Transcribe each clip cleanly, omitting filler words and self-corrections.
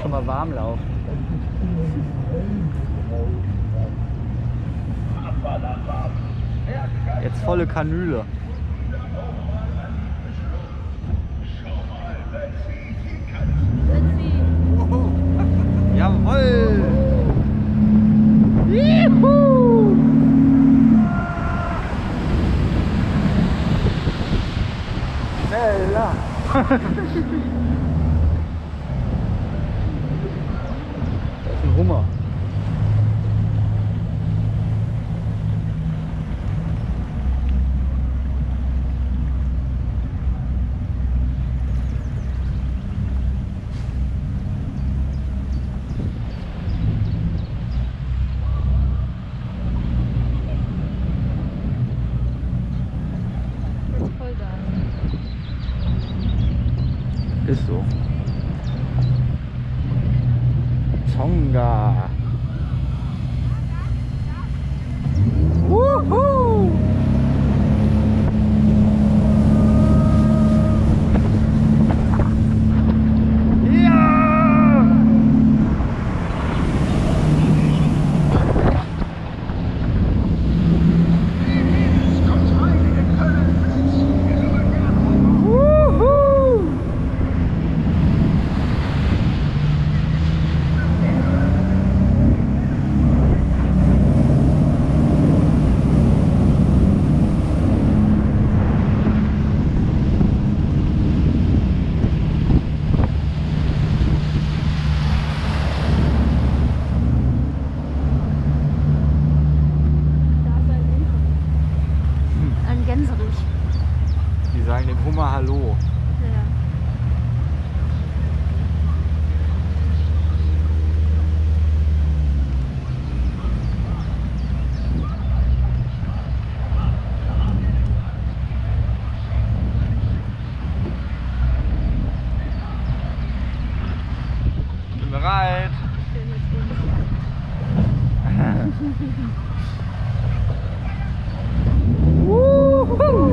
Schon mal warm laufen. Jetzt volle Kanüle. Jawohl! Juhu! Bella! Da ist ein Hummer. Ist so. Tonga. Wuhu! Ja! Die sagen dem Hummer Hallo. Ja. Bin bereit. Oh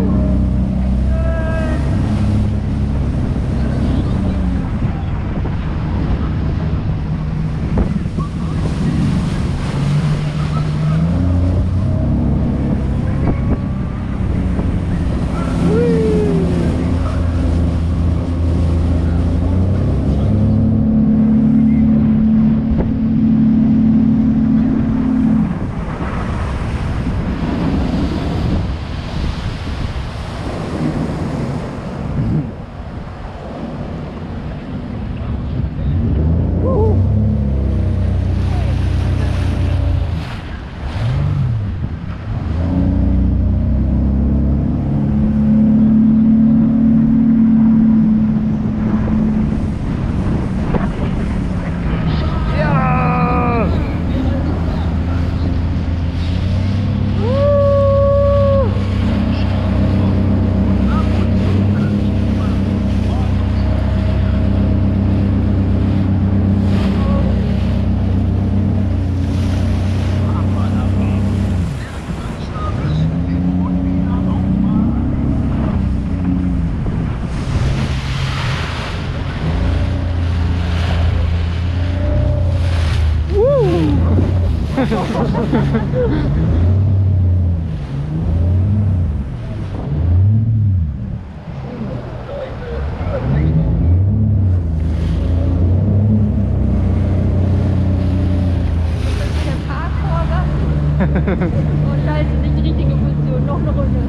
scheiße, nicht die richtige Position, noch eine Runde.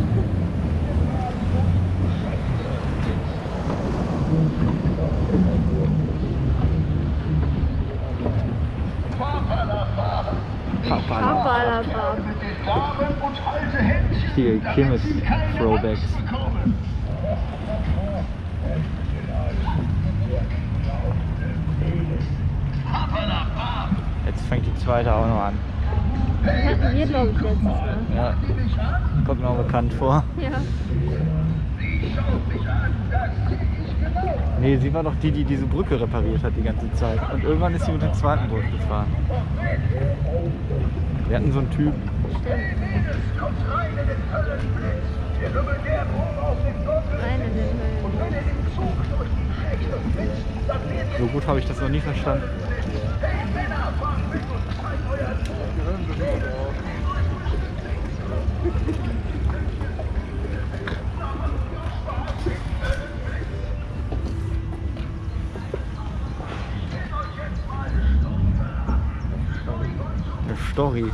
Richtige Chemis-Throwbacks. Jetzt fängt die zweite auch noch an. Das hatten wir, glaube ich, letztes Mal. Ja, kommt mir auch bekannt vor. Ja. Nee, sie war doch die, die diese Brücke repariert hat die ganze Zeit. Und irgendwann ist sie mit dem zweiten Boot gefahren. Wir hatten so einen Typ. So gut habe ich das noch nie verstanden. Story.